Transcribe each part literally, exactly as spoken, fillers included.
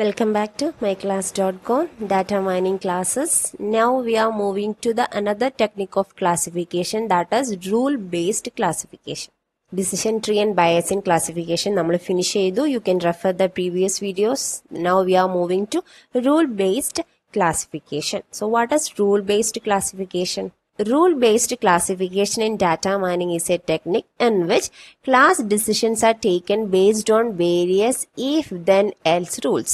Welcome back to my class dot com data mining classes. Now we are moving to the another technique of classification, that is rule based classification. Decision tree and bias in classification nammal finish chedu. You can refer the previous videos. Now we are moving to rule based classification. So what is rule based classification? Rule based classification in data mining is a technique in which class decisions are taken based on various if then else rules.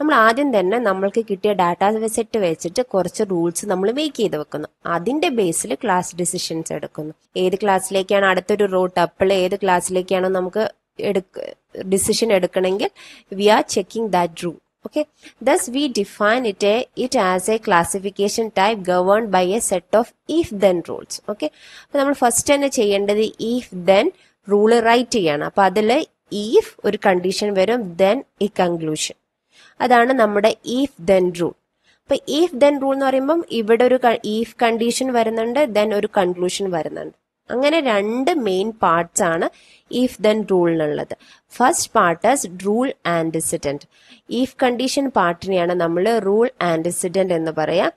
നമ്മൾ ആദ്യം തന്നെ നമ്മൾക്ക് കിട്ടിയ data set വെച്ചിട്ട് കുറച്ച് rules നമ്മൾ make ചെയ്ത് വെക്കുന്നു. അതിന്റെ ബേസിൽ ക്ലാസ് ഡിസിഷൻസ് എടുക്കുന്നു. ഏത് ക്ലാസ്സിലേക്കാണ് അടുത്തൊരു റൂട്ട് അപ്പോൾ ഏത് ക്ലാസ്സിലേക്കാണോ നമുക്ക് ഡിസിഷൻ എടുക്കണമെങ്കിൽ we are checking that rule. Okay, thus we define it, a, it as a classification type governed by a set of if-then rules. Okay, so we first do the if-then rule write. So if one condition varum, then a conclusion. That is our if-then rule. So if-then rule is if condition varum, then a conclusion varum. അങ്ങനെ രണ്ട് main parts ആണ് if then റൂളിനുള്ളത്. First part is rule antecedent. If condition പാർട്ടിനെയാണ് നമ്മൾ rule antecedent എന്ന് പറയാം.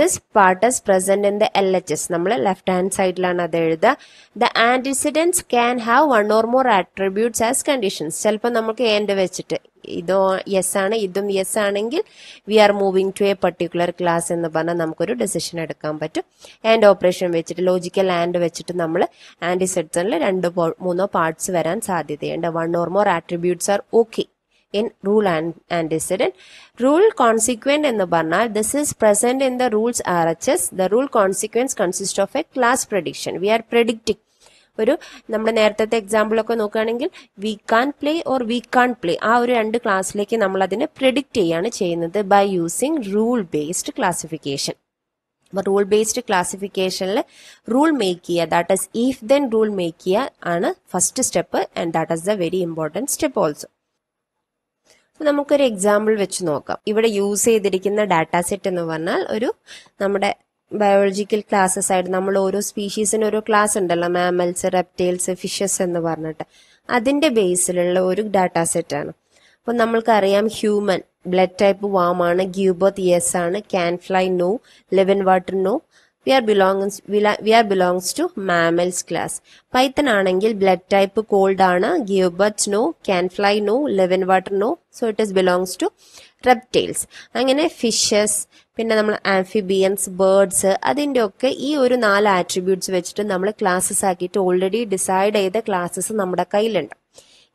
This part is present in the L H S. നമ്മൾ left hand സൈഡിലാണ് അത് എഴുതുക. The antecedents can have one or more attributes as conditions. ചിലപ്പോൾ നമുക്ക് എൻഡ് വെച്ചിട്ട് ഇതോ യെസ് ആണ് ഇതും യെസ് ആണെങ്കിൽ we are moving to a particular class എന്ന് പറഞ്ഞാൽ നമുക്കൊരു ഡെസിഷൻ എടുക്കാൻ പറ്റും. ആൻഡ് ഓപ്പറേഷൻ വെച്ചിട്ട് ലോജിക്കൽ ആൻഡ് വെച്ചിട്ട് നമ്മൾ ആൻറ്റിസിഡൻസിൽ രണ്ടോ മൂന്നോ പാർട്സ് വരാൻ സാധ്യതയുണ്ട്. One or more attributes are okay in rule and antecedent. Rule consequent in the banal, this is present in the rules R H S. The rule consequence consists of a class prediction. We are predicting. ഒരു നമ്മുടെ നേരത്തെ എക്സാമ്പിളൊക്കെ നോക്കുകയാണെങ്കിൽ we can play or we can play, ആ ഒരു രണ്ട് ക്ലാസ്സിലേക്ക് നമ്മൾ അതിനെ പ്രെഡിക്റ്റ് ചെയ്യാണ് ചെയ്യുന്നത് by using rule based classification. അപ്പോൾ റൂൾ ബേസ്ഡ് ക്ലാസിഫിക്കേഷനിൽ റൂൾ മേക്ക് ചെയ്യുക, that is if then rule make ചെയ്യുക ആണ് first step, and that is the very important step also. നമുക്കൊരു എക്സാമ്പിൾ വെച്ച് നോക്കാം. ഇവിടെ യൂസ് ചെയ്തിരിക്കുന്ന ഡാറ്റാ സെറ്റ് എന്ന് പറഞ്ഞാൽ ഒരു നമ്മുടെ ബയോളജിക്കൽ ക്ലാസ്സസ് ആയിട്ട് നമ്മൾ ഓരോ സ്പീഷീസിന് ഓരോ ക്ലാസ് ഉണ്ടല്ലോ, മാമൽസ്, റെപ്റ്റൈൽസ്, ഫിഷസ് എന്ന് പറഞ്ഞിട്ട് അതിന്റെ ബേസിലുള്ള ഒരു ഡാറ്റാ സെറ്റാണ്. അപ്പം നമ്മൾക്കറിയാം ഹ്യൂമൻ ബ്ലഡ് ടൈപ്പ് വാം ആണ്, ഗീവ് ബർത്ത് യെസ് ആണ്, can fly no, live in water no, we are belongs we are belongs to mammals class. Python ആണെങ്കിൽ ബ്ലഡ് ടൈപ്പ് കോൾഡ് ആണ്, give birth no, can fly no, live in water no, so it is belongs to reptiles. അങ്ങനെ fishes, പിന്നെ നമ്മൾ amphibians, birds, അതിൻ്റെ ഒക്കെ ഈ ഒരു നാല് ആട്രിബ്യൂട്ട്സ് വെച്ചിട്ട് നമ്മൾ ക്ലാസ്സസ് ആക്കിയിട്ട് ഓൾറെഡി ഡിസൈഡ് ചെയ്ത ക്ലാസ്സസ് നമ്മുടെ കയ്യിലുണ്ട്.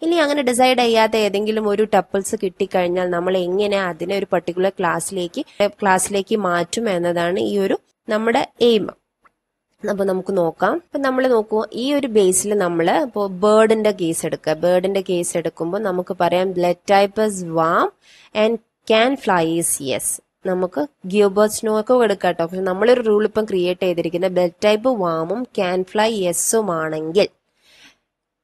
ഇനി അങ്ങനെ ഡിസൈഡ് ചെയ്യാത്ത ഏതെങ്കിലും ഒരു ടപ്പിൾസ് കിട്ടിക്കഴിഞ്ഞാൽ നമ്മൾ എങ്ങനെ അതിനെ ഒരു പർട്ടിക്കുലർ ക്ലാസ്സിലേക്ക് ക്ലാസ്സിലേക്ക് മാറ്റും എന്നതാണ് ഈ ഒരു നമ്മുടെ എയിം. അപ്പോൾ നമുക്ക് നോക്കാം. അപ്പം നമ്മൾ നോക്കുക, ഈ ഒരു ബേസിൽ നമ്മൾ ഇപ്പോൾ ബേർഡിൻ്റെ കേസ് എടുക്കുക. ബേർഡിൻ്റെ കേസ് എടുക്കുമ്പോൾ നമുക്ക് പറയാം blood type is warm and can fly is yes. നമുക്ക് ഗീവ് ബർത്ത് നോ ഒക്കെ എടുക്കാം കേട്ടോ. പക്ഷെ നമ്മളൊരു റൂൾ ഇപ്പം ക്രിയേറ്റ് ചെയ്തിരിക്കുന്ന ബ്ലഡ് ടൈപ്പ് വാമും ക്യാൻ ഫ്ലൈ യെസ്സും ആണെങ്കിൽ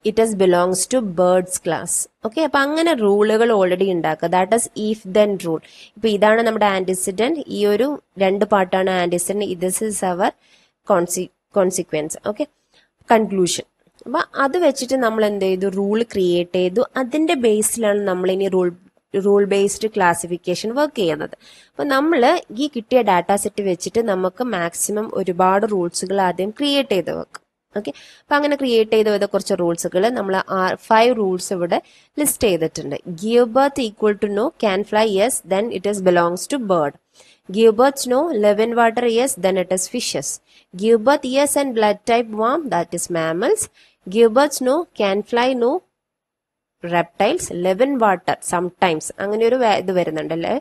it is belongs to birds class. Okay, അപ്പം അങ്ങനെ റൂളുകൾ ഓൾറെഡി ഉണ്ടാക്കുക, that is if then rule. ഇപ്പം ഇതാണ് നമ്മുടെ ആൻറ്റിസിഡൻറ്റ്, ഈ ഒരു രണ്ട് പാർട്ടാണ് ആൻറ്റിസിഡൻറ്റ്, ദിസ് ഈസ് അവർ കോൺസി കോൺസിക്വൻസ് ഓക്കെ, കൺക്ലൂഷൻ. അപ്പം അത് വെച്ചിട്ട് നമ്മൾ എന്ത് ചെയ്തു, റൂൾ ക്രിയേറ്റ് ചെയ്തു. അതിൻ്റെ ബേസിലാണ് നമ്മളിനി rule rule based classification work ചെയ്യുന്നത്. അപ്പം നമ്മൾ ഈ കിട്ടിയ ഡാറ്റാ സെറ്റ് വെച്ചിട്ട് നമുക്ക് മാക്സിമം ഒരുപാട് റൂൾസുകൾ ആദ്യം ക്രിയേറ്റ് ചെയ്ത് വെക്കാം. ഓക്കെ, അപ്പം അങ്ങനെ ക്രിയേറ്റ് ചെയ്ത് വെച്ച കുറച്ച് റൂൾസുകൾ നമ്മൾ ഫൈവ് റൂൾസ് ഇവിടെ ലിസ്റ്റ് ചെയ്തിട്ടുണ്ട്. Give birth equal to no, can fly yes, then it is belongs to bird. Give birth no, live in water yes, then it is fishes. Give birth yes and blood type worm, that is mammals. Give birth no, can fly no, reptiles. Live in water sometimes, അങ്ങനെ ഒരു ഇത് വരുന്നുണ്ടല്ലേ,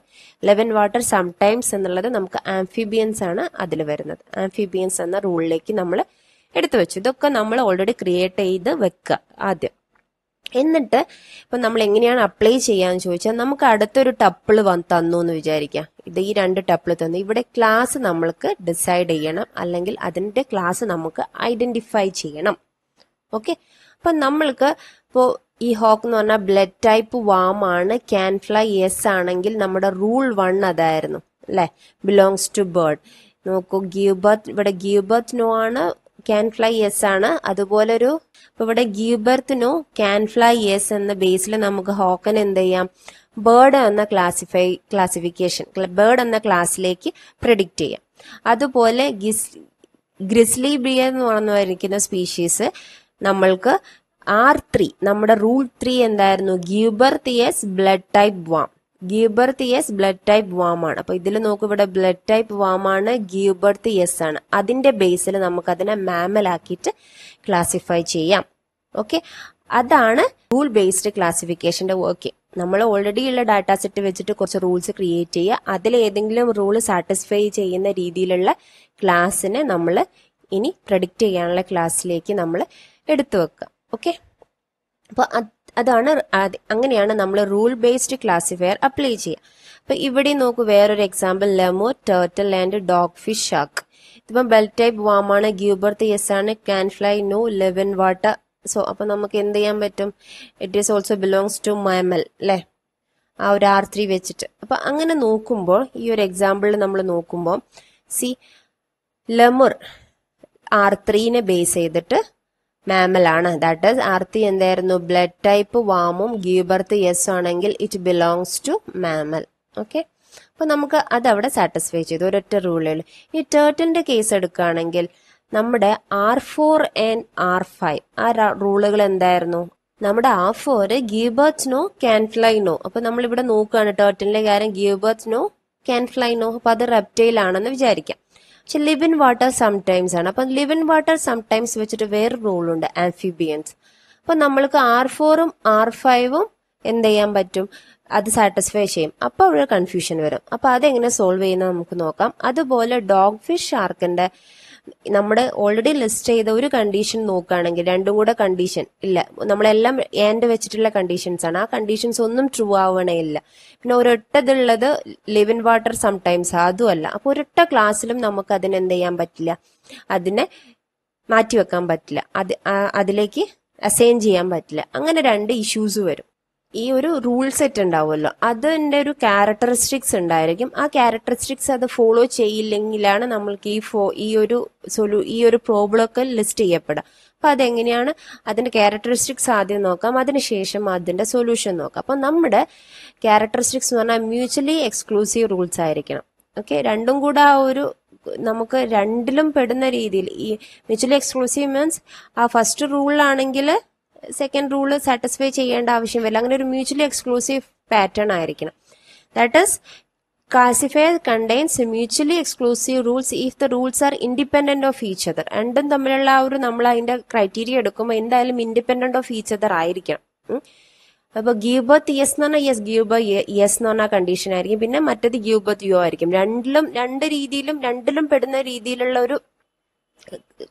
live in water sometimes എന്നുള്ളത് നമുക്ക് amphibians ആണ് അതിൽ വരുന്നത്. Amphibians എന്ന റൂളിലേക്ക് നമ്മൾ എടുത്തു വെച്ചു. ഇതൊക്കെ നമ്മൾ ഓൾറെഡി ക്രിയേറ്റ് ചെയ്ത് വെക്കുക ആദ്യം. എന്നിട്ട് ഇപ്പം നമ്മൾ എങ്ങനെയാണ് അപ്ലൈ ചെയ്യാന്ന് ചോദിച്ചാൽ, നമുക്ക് അടുത്തൊരു ടപ്പിൾ വന്ന് തന്നു എന്ന് വിചാരിക്കാം. ഇത് ഈ രണ്ട് ടപ്പിൾ തന്നു, ഇവിടെ ക്ലാസ് നമ്മൾക്ക് ഡിസൈഡ് ചെയ്യണം, അല്ലെങ്കിൽ അതിൻ്റെ ക്ലാസ് നമുക്ക് ഐഡന്റിഫൈ ചെയ്യണം. ഓക്കെ, അപ്പം നമ്മൾക്ക് ഇപ്പോൾ ഈ ഹോക്ക് എന്ന് പറഞ്ഞാൽ ബ്ലഡ് ടൈപ്പ് വാം ആണ്, ക്യാൻ ഫ്ലൈ യെസ് ആണെങ്കിൽ നമ്മുടെ റൂൾ വൺ അതായിരുന്നു അല്ലേ, ബിലോങ്സ് ടു ബേർഡ്. നോക്കൂ, ഗീവ് ബർത്ത് ഇവിടെ ഗീവ് ബർത്ത് നോ ആണ്, ക്യാൻ ഫ്ലൈ യെസ് ആണ്. അതുപോലെ ഒരു ഇവിടെ give birth no, can fly yes എന്ന ബേസിൽ നമുക്ക് ഹോക്കൻ എന്ത് ചെയ്യാം, bird എന്ന classify classification bird എന്ന ക്ലാസ്സിലേക്ക് predict ചെയ്യാം. അതുപോലെ grizzly bear എന്ന് പറഞ്ഞിരിക്കുന്ന species നമ്മൾക്ക് R three നമ്മുടെ rule three എന്തായിരുന്നു? Give birth as blood type worm. Give birth yes blood type worm ആണ്. അപ്പോൾ ഇതിൽ നോക്കൂ, ഇവിടെ blood type worm ആണ്, give birth yes ആണ്. അതിന്റെ ബേസിൽ നമുക്ക് അതിനെ mammal ആക്കിയിട്ട് ക്ലാസിഫൈ ചെയ്യാം. ഓക്കെ, അതാണ് റൂൾ ബേസ്ഡ് ക്ലാസിഫിക്കേഷന്റെ വർക്ക്. നമ്മൾ ഓൾറെഡി ഉള്ള ഡാറ്റാ സെറ്റ് വെച്ചിട്ട് കുറച്ച് റൂൾസ് ക്രിയേറ്റ് ചെയ്യുക. അതിൽ ഏതെങ്കിലും റൂൾ സാറ്റിസ്ഫൈ ചെയ്യുന്ന രീതിയിലുള്ള ക്ലാസ്സിനെ നമ്മൾ ഇനി പ്രഡിക്റ്റ് ചെയ്യാനുള്ള ക്ലാസ്സിലേക്ക് നമ്മൾ എടുത്തു വെക്കുക. ഓക്കെ, അപ്പോൾ അതാണ്, അങ്ങനെയാണ് നമ്മൾ റൂൾ ബേസ്ഡ് ക്ലാസിഫയർ അപ്ലൈ ചെയ്യുക. അപ്പോൾ ഇവിടെ നോക്കൂ, വേറൊരു example ലെമോ, turtle and dog fish, shark. ഇതിപ്പം ബെൽ ടൈപ്പ് വാമാണ്, ഗീവ് ബർത്ത് യെസ് ആണ്, can fly no, live in water. So അപ്പോൾ നമുക്ക് എന്ത് ചെയ്യാൻ പറ്റും? It is also belongs to mammal അല്ലേ, ആ ഒരു ആർ ത്രീ വെച്ചിട്ട്. അപ്പം അങ്ങനെ നോക്കുമ്പോൾ ഈ ഒരു എക്സാമ്പിളിൽ നമ്മൾ നോക്കുമ്പോൾ സി ലെമുർ ആർ ത്രീനെ ബേസ് ചെയ്തിട്ട് മാമൽ ആണ്. ദാറ്റ് ഈസ് ആർ ത്രീ എന്തായിരുന്നു? ബ്ലഡ് ടൈപ്പ് വാമും ഗീവ് ബർത്ത് യെസ് ആണെങ്കിൽ it belongs to mammal. Okay, അപ്പം നമുക്ക് അതവിടെ സാറ്റിസ്ഫൈ ചെയ്തു, ഒരൊറ്റ റൂളുള്ളൂ. ഈ ടേർട്ടിൻ്റെ കേസ് എടുക്കുകയാണെങ്കിൽ നമ്മുടെ R four and R five ആ റൂളുകൾ എന്തായിരുന്നു? നമ്മുടെ R four give birth no, can fly no. അപ്പൊ നമ്മളിവിടെ നോക്കുകയാണ് ടേർട്ടിലെ കാര്യം, give birth no, can fly no. അപ്പൊ അത് റെപ്റ്റൈൽ ആണെന്ന് വിചാരിക്കാം. പക്ഷെ ലിവ് ഇൻ വാട്ടർ സംടൈംസ് ആണ്. അപ്പൊ ലിവ് ഇൻ വാട്ടർ സംടൈംസ് വെച്ചിട്ട് വേറെ റൂളുണ്ട്, ആംഫിബിയൻസ്. അപ്പൊ നമ്മൾക്ക് ആർ ഫോറും ആർ ഫൈവും എന്ത് ചെയ്യാൻ പറ്റും? അത് സാറ്റിസ്ഫൈ ചെയ്യും. അപ്പോൾ അവിടെ കൺഫ്യൂഷൻ വരും. അപ്പൊ അതെങ്ങനെ സോൾവ് ചെയ്യുന്നത് നമുക്ക് നോക്കാം. അതുപോലെ ഡോഗ് ഫിഷ്, ഷാർക്കിന്റെ നമ്മുടെ ഓൾറെഡി ലിസ്റ്റ് ചെയ്ത ഒരു കണ്ടീഷൻ നോക്കുകയാണെങ്കിൽ രണ്ടും കൂടെ കണ്ടീഷൻ ഇല്ല, നമ്മളെല്ലാം ആൻഡ് വെച്ചിട്ടുള്ള കണ്ടീഷൻസ് ആണ്. ആ കണ്ടീഷൻസ് ഒന്നും ട്രൂ ആവണേ ഇല്ല. പിന്നെ ഒരൊറ്റതുള്ളത് ലിവ് ഇൻ വാട്ടർ സംടൈംസ്, അതും അല്ല. അപ്പോൾ ഒരൊറ്റ ക്ലാസ്സിലും നമുക്ക് അതിനെന്ത് ചെയ്യാൻ പറ്റില്ല, അതിനെ മാറ്റിവെക്കാൻ പറ്റില്ല, അത് അതിലേക്ക് അസൈൻ ചെയ്യാൻ പറ്റില്ല. അങ്ങനെ രണ്ട് ഇഷ്യൂസ് വരും. ഈ ഒരു റൂൾ സെറ്റ് ഉണ്ടാവുമല്ലോ, അതിൻ്റെ ഒരു ക്യാരക്ടറിസ്റ്റിക്സ് ഉണ്ടായിരിക്കും. ആ ക്യാരക്ടറിസ്റ്റിക്സ് അത് ഫോളോ ചെയ്യില്ലെങ്കിലാണ് നമ്മൾക്ക് ഈ ഫോ ഈ ഒരു സൊല്യൂ ഈ ഒരു പ്രോബ്ലമൊക്കെ ലിസ്റ്റ് ചെയ്യപ്പെടുക. അപ്പം അതെങ്ങനെയാണ്? അതിൻ്റെ ക്യാരക്ടറിസ്റ്റിക്സ് ആദ്യം നോക്കാം, അതിനുശേഷം അതിൻ്റെ സൊല്യൂഷൻ നോക്കാം. അപ്പം നമ്മുടെ ക്യാരക്ടറിസ്റ്റിക്സ് എന്ന് പറഞ്ഞാൽ മ്യൂച്വലി എക്സ്ക്ലൂസീവ് റൂൾസ് ആയിരിക്കണം. ഓക്കെ, രണ്ടും കൂടെ ആ ഒരു നമുക്ക് രണ്ടിലും പെടുന്ന രീതിയിൽ ഈ മ്യൂച്വലി എക്സ്ക്ലൂസീവ് മീൻസ് ആ ഫസ്റ്റ് റൂളിലാണെങ്കിൽ സെക്കൻഡ് റൂള് സാറ്റിസ്ഫൈ ചെയ്യേണ്ട ആവശ്യമില്ല. അങ്ങനെ ഒരു മ്യൂച്വലി എക്സ്ക്ലൂസീവ് പാറ്റേൺ ആയിരിക്കണം. That is classifier contains mutually exclusive rules if the rules are independent of each other. രണ്ടും തമ്മിലുള്ള ആ ഒരു നമ്മൾ അതിന്റെ ക്രൈറ്റീരിയ എടുക്കുമ്പോൾ എന്തായാലും ഇൻഡിപെൻഡന്റ് ഓഫ് ഈച്ച് അതർ ആയിരിക്കണം. അപ്പൊ ഗീവ് ബർത്ത് യെസ് എന്ന് പറഞ്ഞാൽ യെസ്, ഗീവ് ബർത്ത് യെസ് എന്ന് പറഞ്ഞാൽ കണ്ടീഷൻ ആയിരിക്കും. പിന്നെ മറ്റേത് ഗീവ് ബർത്ത് യോ ആയിരിക്കും. രണ്ടിലും രണ്ട് രീതിയിലും രണ്ടിലും പെടുന്ന രീതിയിലുള്ള ഒരു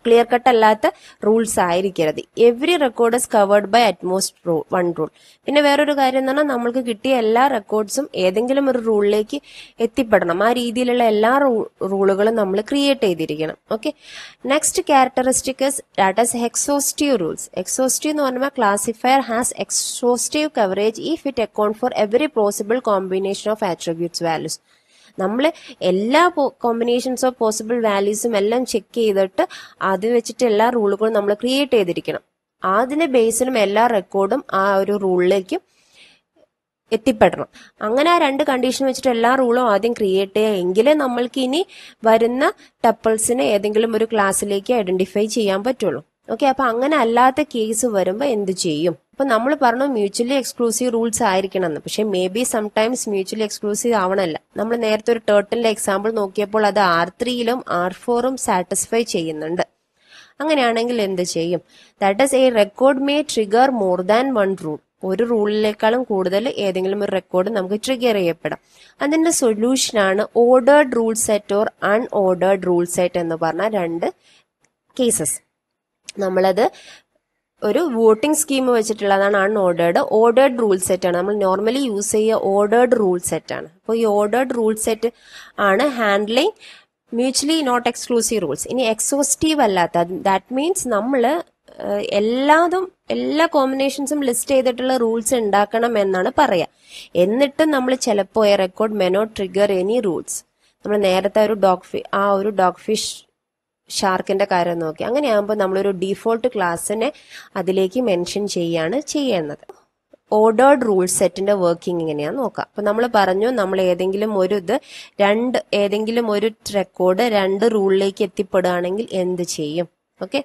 ക്ലിയർ കട്ട് അല്ലാത്ത റൂൾസ് ആയിരിക്കരുത്. Every record is covered by at most one rule. പിന്നെ വേറൊരു കാര്യം എന്ന് പറഞ്ഞാൽ നമ്മൾക്ക് കിട്ടിയ എല്ലാ റെക്കോർഡ്സും ഏതെങ്കിലും ഒരു റൂളിലേക്ക് എത്തിപ്പെടണം. ആ രീതിയിലുള്ള എല്ലാ റൂളുകളും നമ്മൾ ക്രിയേറ്റ് ചെയ്തിരിക്കണം. Okay, next characteristic is that is exhaustive rules. Exhaustive എന്ന് പറഞ്ഞാൽ classifier has exhaustive coverage if it account for every possible combination of attributes values. നമ്മൾ എല്ലാ കോമ്പിനേഷൻസ് ഓഫ് പോസിബിൾ വാല്യൂസും എല്ലാം ചെക്ക് ചെയ്തിട്ട് അത് വെച്ചിട്ട് എല്ലാ റൂളുകളും നമ്മൾ ക്രിയേറ്റ് ചെയ്തിരിക്കണം. അതിന് ബേസിലും എല്ലാ റെക്കോർഡും ആ ഒരു റൂളിലേക്കും എത്തിപ്പെടണം. അങ്ങനെ ആ രണ്ട് കണ്ടീഷൻ വെച്ചിട്ട് എല്ലാ റൂളും ആദ്യം ക്രിയേറ്റ് ചെയ്യുക എങ്കിലേ നമ്മൾക്ക് ഇനി വരുന്ന ടപ്പിൾസിനെ ഏതെങ്കിലും ഒരു ക്ലാസ്സിലേക്ക് ഐഡന്റിഫൈ ചെയ്യാൻ പറ്റുള്ളൂ. ഓക്കെ, അപ്പം അങ്ങനെ അല്ലാത്ത കേസ് വരുമ്പോൾ എന്ത് ചെയ്യും? അപ്പം നമ്മൾ പറഞ്ഞു മ്യൂച്വലി എക്സ്ക്ലൂസീവ് റൂൾസ് ആയിരിക്കണം എന്ന്. പക്ഷേ may be sometimes mutually exclusive ആവണമല്ല. നമ്മൾ നേരത്തെ ഒരു ടേർട്ടിലിന്റെ എക്സാമ്പിൾ നോക്കിയപ്പോൾ അത് ആർ ത്രീയിലും ആർ ഫോറും സാറ്റിസ്ഫൈ ചെയ്യുന്നുണ്ട്. അങ്ങനെയാണെങ്കിൽ എന്ത് ചെയ്യും? That is a record may trigger more than one rule. ഒരു റൂളിനേക്കാളും കൂടുതൽ ഏതെങ്കിലും ഒരു റെക്കോർഡ് നമുക്ക് ട്രിഗർ ചെയ്യപ്പെടാം. അതിൻ്റെ സൊല്യൂഷനാണ് ordered rule set or unordered rule set എന്ന് പറഞ്ഞ രണ്ട് കേസസ്. നമ്മളത് ഒരു വോട്ടിംഗ് സ്കീം വെച്ചിട്ടുള്ളതാണ് അൺഓർഡേർഡ്. ഓർഡേർഡ് റൂൾ സെറ്റാണ് നമ്മൾ നോർമലി യൂസ് ചെയ്യുക, ഓർഡേർഡ് റൂൾ സെറ്റാണ്. അപ്പോൾ ഈ ഓർഡേർഡ് റൂൾ സെറ്റ് ആണ് handling mutually not exclusive rules. ഇനി എക്സോസ്റ്റീവ് അല്ലാത്ത, ദാറ്റ് മീൻസ് നമ്മൾ എല്ലാതും എല്ലാ കോമ്പിനേഷൻസും ലിസ്റ്റ് ചെയ്തിട്ടുള്ള റൂൾസ് ഉണ്ടാക്കണം എന്നാണ് പറയുക. എന്നിട്ട് നമ്മൾ ചിലപ്പോൾ a record may not trigger any rules. നമ്മൾ നേരത്തെ ഒരു ഡോഗ് ഫി ആ ഒരു ഡോഗ് ഫിഷ് ഷാർക്കിന്റെ കാര്യം നോക്കി. അങ്ങനെയാകുമ്പോൾ നമ്മളൊരു ഡിഫോൾട്ട് ക്ലാസ്സിനെ അതിലേക്ക് മെൻഷൻ ചെയ്യാണ് ചെയ്യുന്നത്. ഓർഡേർഡ് റൂൾ സെറ്റിന്റെ വർക്കിംഗ് എങ്ങനെയാന്ന് നോക്കാം. അപ്പൊ നമ്മൾ പറഞ്ഞു, നമ്മൾ ഏതെങ്കിലും ഒരു ഇത് രണ്ട് ഏതെങ്കിലും ഒരു റെക്കോർഡ് രണ്ട് റൂളിലേക്ക് എത്തിപ്പെടുകയാണെങ്കിൽ എന്ത് ചെയ്യും? ഓക്കെ,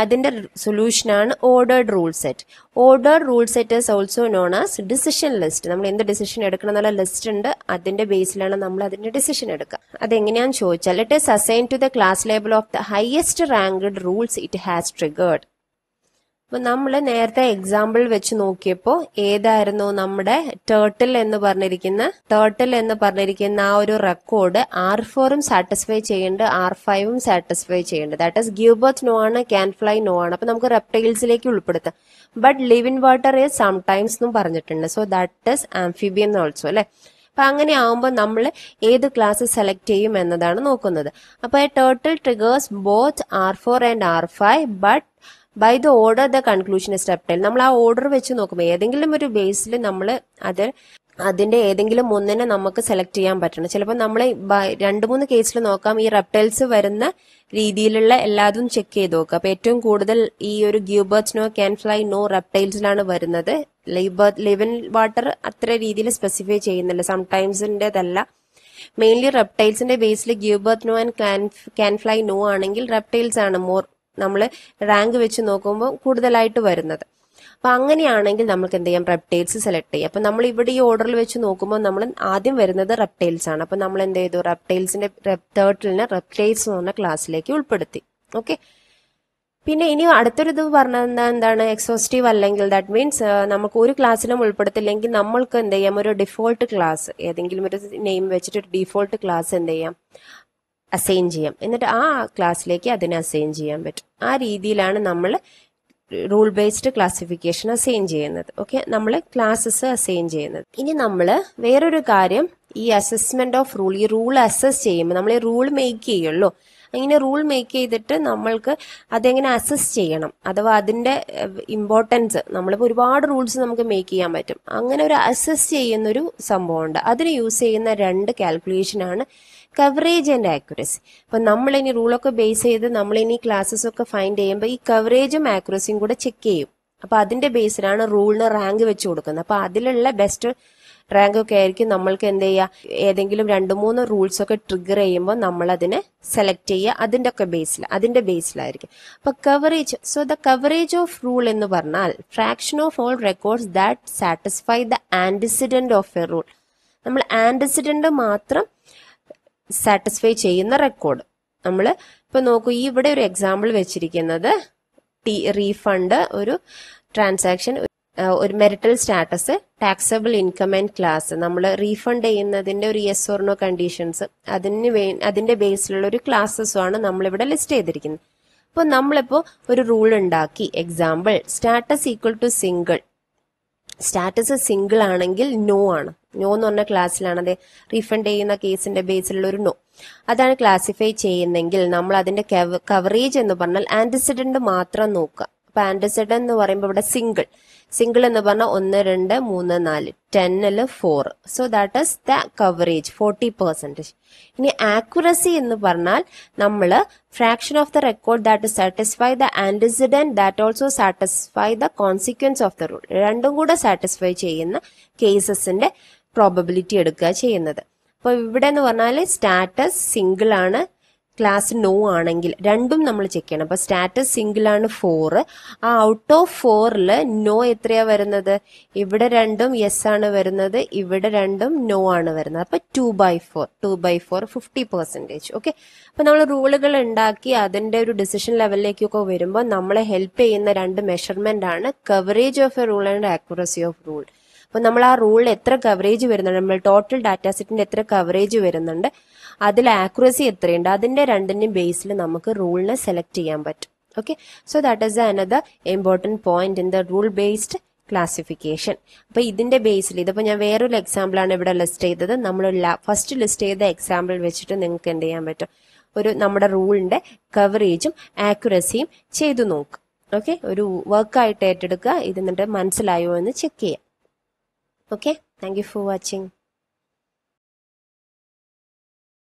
അതിന്റെ സൊല്യൂഷനാണ് ordered rule set. Ordered rule set is also known as decision list. നമ്മൾ എന്ത് ഡിസിഷൻ എടുക്കണം എന്നുള്ള ലിസ്റ്റ് ഉണ്ട്, അതിന്റെ ബേസിലാണ് നമ്മൾ അതിന്റെ ഡിസിഷൻ എടുക്കുക. അതെങ്ങനെയാണെന്ന് ചോദിച്ചാൽ, it is assign to the class label of the highest ranked rules it has triggered. അപ്പൊ നമ്മൾ നേരത്തെ എക്സാമ്പിൾ വെച്ച് നോക്കിയപ്പോ ഏതായിരുന്നു നമ്മുടെ ടേർട്ടിൽ എന്ന് പറഞ്ഞിരിക്കുന്ന ടേർട്ടിൽ എന്ന് പറഞ്ഞിരിക്കുന്ന ആ ഒരു റെക്കോർഡ് ആർ ഫോറും സാറ്റിസ്ഫൈ ചെയ്യേണ്ട ആർ ഫൈവും സാറ്റിസ്ഫൈ ചെയ്യേണ്ടത്. That is give birth no ആണ്, ക്യാൻ ഫ്ലൈ നോ ആണ്. അപ്പൊ നമുക്ക് റെപ്റ്റൈൽസിലേക്ക് ഉൾപ്പെടുത്താം. But live in water is sometimes എന്നും പറഞ്ഞിട്ടുണ്ട്. So that is amphibian also, അല്ലെ? അപ്പം അങ്ങനെ ആവുമ്പോൾ നമ്മൾ ഏത് ക്ലാസ് സെലക്ട് ചെയ്യും എന്നതാണ് നോക്കുന്നത്. അപ്പോൾ turtle triggers both R four and R five but by the order the conclusion is reptile. നമ്മൾ ആ ഓർഡർ വെച്ച് നോക്കുമ്പോൾ ഏതെങ്കിലും ഒരു ബേസിൽ നമ്മൾ അത് അതിന്റെ ഏതെങ്കിലും ഒന്നിനെ നമുക്ക് സെലക്ട് ചെയ്യാൻ പറ്റണം. ചിലപ്പോൾ നമ്മൾ രണ്ട് മൂന്ന് കേസിൽ നോക്കാം ഈ റെപ്റ്റൈൽസ് വരുന്ന രീതിയിലുള്ള എല്ലാതും ചെക്ക് ചെയ്ത് നോക്കുക. അപ്പൊ ഏറ്റവും കൂടുതൽ ഈ ഒരു give birth no, can fly no റെപ്റ്റൈൽസിലാണ് വരുന്നത്. ലിവ് ഇൻ വാട്ടർ അത്ര രീതിയിൽ സ്പെസിഫൈ ചെയ്യുന്നില്ല, സംടൈംസിന്റേതല്ല. മെയിൻലി റെപ്റ്റൈൽസിന്റെ ബേസിൽ give birth no and can fly no ആണെങ്കിൽ റെപ്റ്റൈൽസ് ആണ് മോർ നമ്മൾ റാങ്ക് വെച്ച് നോക്കുമ്പോൾ കൂടുതലായിട്ട് വരുന്നത്. അപ്പൊ അങ്ങനെയാണെങ്കിൽ നമുക്ക് എന്ത് ചെയ്യാം? റെപ്റ്റൈൽസ് സെലക്ട് ചെയ്യാം. അപ്പൊ നമ്മൾ ഇവിടെ ഈ ഓർഡറിൽ വെച്ച് നോക്കുമ്പോൾ നമ്മൾ ആദ്യം വരുന്നത് റെപ്റ്റൈൽസ് ആണ്. അപ്പൊ നമ്മൾ എന്ത് ചെയ്തു? റെപ്റ്റൈൽസിന്റെ ടേർട്ടിലിനെ റെപ്റ്റൈൽസ് എന്ന് പറഞ്ഞ ക്ലാസ്സിലേക്ക് ഉൾപ്പെടുത്തി. ഓക്കെ, പിന്നെ ഇനി അടുത്തൊരു ഇത് പറഞ്ഞത് എന്താണ്? എക്സോസ്റ്റീവ് അല്ലെങ്കിൽ ദാറ്റ് മീൻസ് നമുക്ക് ഒരു ക്ലാസ്സിലും ഉൾപ്പെടുത്തില്ലെങ്കിൽ നമ്മൾക്ക് എന്ത് ചെയ്യാം? ഒരു ഡിഫോൾട്ട് ക്ലാസ് ഏതെങ്കിലും ഒരു നെയിം വെച്ചിട്ട് ഒരു ഡിഫോൾട്ട് ക്ലാസ് എന്ത് ചെയ്യാം? അസൈൻ ചെയ്യാം. എന്നിട്ട് ആ ക്ലാസ്സിലേക്ക് അതിനെ അസൈൻ ചെയ്യാൻ പറ്റും. ആ രീതിയിലാണ് നമ്മൾ റൂൾ ബേസ്ഡ് ക്ലാസിഫിക്കേഷൻ അസൈൻ ചെയ്യുന്നത്. ഓക്കെ, നമ്മൾ ക്ലാസ്സസ് അസൈൻ ചെയ്യുന്നത്. ഇനി നമ്മൾ വേറൊരു കാര്യം, ഈ അസസ്മെന്റ് ഓഫ് റൂൾ, ഈ റൂൾ അസസ് ചെയ്യുമ്പോൾ നമ്മൾ ഈ റൂൾ മേക്ക് ചെയ്യുള്ളൂ. അങ്ങനെ റൂൾ മേക്ക് ചെയ്തിട്ട് നമ്മൾക്ക് അതെങ്ങനെ അസസ് ചെയ്യണം, അഥവാ അതിന്റെ ഇമ്പോർട്ടൻസ്. നമ്മളിപ്പോൾ ഒരുപാട് റൂൾസ് നമുക്ക് മേക്ക് ചെയ്യാൻ പറ്റും. അങ്ങനെ ഒരു അസസ് ചെയ്യുന്നൊരു സംഭവമുണ്ട്. അതിന് യൂസ് ചെയ്യുന്ന രണ്ട് കാൽക്കുലേഷനാണ് കവറേജ് ആൻഡ് ആക്യുറസി. അപ്പം നമ്മളിനി റൂളൊക്കെ ബേസ് ചെയ്ത് നമ്മളിനി ക്ലാസ്സസ് ഒക്കെ ഫൈൻഡ് ചെയ്യുമ്പോൾ ഈ കവറേജും ആക്യുറസിയും കൂടെ ചെക്ക് ചെയ്യും. അപ്പം അതിന്റെ ബേസിലാണ് റൂളിന് റാങ്ക് വെച്ച് കൊടുക്കുന്നത്. അപ്പം അതിലുള്ള ബെസ്റ്റ് റാങ്ക് ഒക്കെ ആയിരിക്കും നമ്മൾക്ക് എന്ത് ചെയ്യുക? ഏതെങ്കിലും രണ്ട് മൂന്ന് റൂൾസ് ഒക്കെ ട്രിഗർ ചെയ്യുമ്പോൾ നമ്മൾ അതിനെ സെലക്ട് ചെയ്യുക. അതിൻ്റെ ഒക്കെ ബേസിൽ അതിന്റെ ബേസിലായിരിക്കും. അപ്പം coverage, so the coverage of rule എന്ന് പറഞ്ഞാൽ fraction of all records that satisfy the antecedent of a rule. നമ്മൾ ആൻറ്റിസിഡന്റ് മാത്രം സാറ്റിസ്ഫൈ ചെയ്യുന്ന റെക്കോർഡ്. നമ്മൾ ഇപ്പൊ നോക്കൂ, ഈ ഇവിടെ ഒരു എക്സാമ്പിൾ വെച്ചിരിക്കുന്നത് റീഫണ്ട്, ഒരു ട്രാൻസാക്ഷൻ, ഒരു marital status, taxable income and class. നമ്മൾ റീഫണ്ട് ചെയ്യുന്നതിന്റെ ഒരു യെസ് ഓർ നോ കണ്ടീഷൻസ്, അതിന് വേ അതിന്റെ ബേസിലുള്ള ഒരു ക്ലാസ്സസും ആണ് നമ്മളിവിടെ ലിസ്റ്റ് ചെയ്തിരിക്കുന്നത്. അപ്പൊ നമ്മളിപ്പോ ഒരു റൂൾ ഉണ്ടാക്കി. Example, status equal to single. Status single ആണെങ്കിൽ നോ ആണ്. നോ എന്ന് പറഞ്ഞ ക്ലാസ്സിലാണ് അതെ റീഫണ്ട് ചെയ്യുന്ന കേസിന്റെ ബേസിലുള്ള ഒരു നോ, അതാണ് ക്ലാസിഫൈ ചെയ്യുന്നെങ്കിൽ നമ്മൾ അതിന്റെ കവറേജ് എന്ന് പറഞ്ഞാൽ ആൻറ്റിസിഡന്റ് മാത്രം നോക്കുക. അപ്പൊ ആൻറ്റിസിഡന്റ് എന്ന് പറയുമ്പോൾ ഇവിടെ സിംഗിൾ സിംഗിൾ എന്ന് പറഞ്ഞാൽ ഒന്ന്, രണ്ട്, മൂന്ന്, നാല്, ടെന്നില് four. So that is the coverage, forty percentage. ഇനി ആക്യുറസി എന്ന് പറഞ്ഞാൽ നമ്മൾ fraction of the record that satisfy the antecedent that also satisfy the consequence of the rule. രണ്ടും കൂടെ സാറ്റിസ്ഫൈ ചെയ്യുന്ന കേസസിന്റെ പ്രോബബിലിറ്റി എടുക്കുക ചെയ്യുന്നത്. അപ്പൊ ഇവിടെ എന്ന് പറഞ്ഞാൽ സ്റ്റാറ്റസ് സിംഗിൾ ആണ്, ക്ലാസ് നോ ആണെങ്കിൽ രണ്ടും നമ്മൾ ചെക്ക് ചെയ്യണം. അപ്പൊ സ്റ്റാറ്റസ് സിംഗിൾ ആണ് ഫോർ. ആ ഔട്ട് ഓഫ് ഫോറിൽ നോ എത്രയാ വരുന്നത്? ഇവിടെ രണ്ടും യെസ് ആണ് വരുന്നത്, ഇവിടെ രണ്ടും നോ ആണ് വരുന്നത്. അപ്പൊ two by four two by four fifty percentage. Okay, അപ്പൊ നമ്മൾ റൂളുകൾ ഉണ്ടാക്കി അതിന്റെ ഒരു ഡിസിഷൻ ലെവലിലേക്കൊക്കെ വരുമ്പോൾ നമ്മളെ ഹെൽപ്പ് ചെയ്യുന്ന രണ്ട് മെഷർമെന്റ് ആണ് coverage of a rule and accuracy of rule. അപ്പൊ നമ്മൾ ആ റൂളിൽ എത്ര കവറേജ് വരുന്നുണ്ട്, നമ്മൾ ടോട്ടൽ ഡാറ്റാ സെറ്റിന്റെ എത്ര കവറേജ് വരുന്നുണ്ട്, അതിൽ ആക്യുറസി എത്രയുണ്ട്, അതിന്റെ രണ്ടിന്റെയും ബേസിൽ നമുക്ക് റൂളിനെ സെലക്ട് ചെയ്യാൻ പറ്റും. Okay, so that is another important point in the rule based classification. അപ്പൊ ഇതിന്റെ ബേസിൽ ഇതിപ്പോ ഞാൻ വേറൊരു എക്സാമ്പിൾ ആണ് ഇവിടെ ലിസ്റ്റ് ചെയ്തത്. നമ്മൾ ഫസ്റ്റ് ലിസ്റ്റ് ചെയ്ത എക്സാമ്പിൾ വെച്ചിട്ട് നിങ്ങൾക്ക് എന്ത് ചെയ്യാൻ പറ്റും? ഒരു നമ്മുടെ റൂളിന്റെ കവറേജും ആക്യുറസിയും ചെയ്തു നോക്കുക. ഓക്കെ, ഒരു വർക്കായിട്ട് ഏറ്റെടുക്കുക. ഇത് എന്നിട്ട് മനസ്സിലായോ എന്ന് ചെക്ക് ചെയ്യാം. Okay, thank you for watching.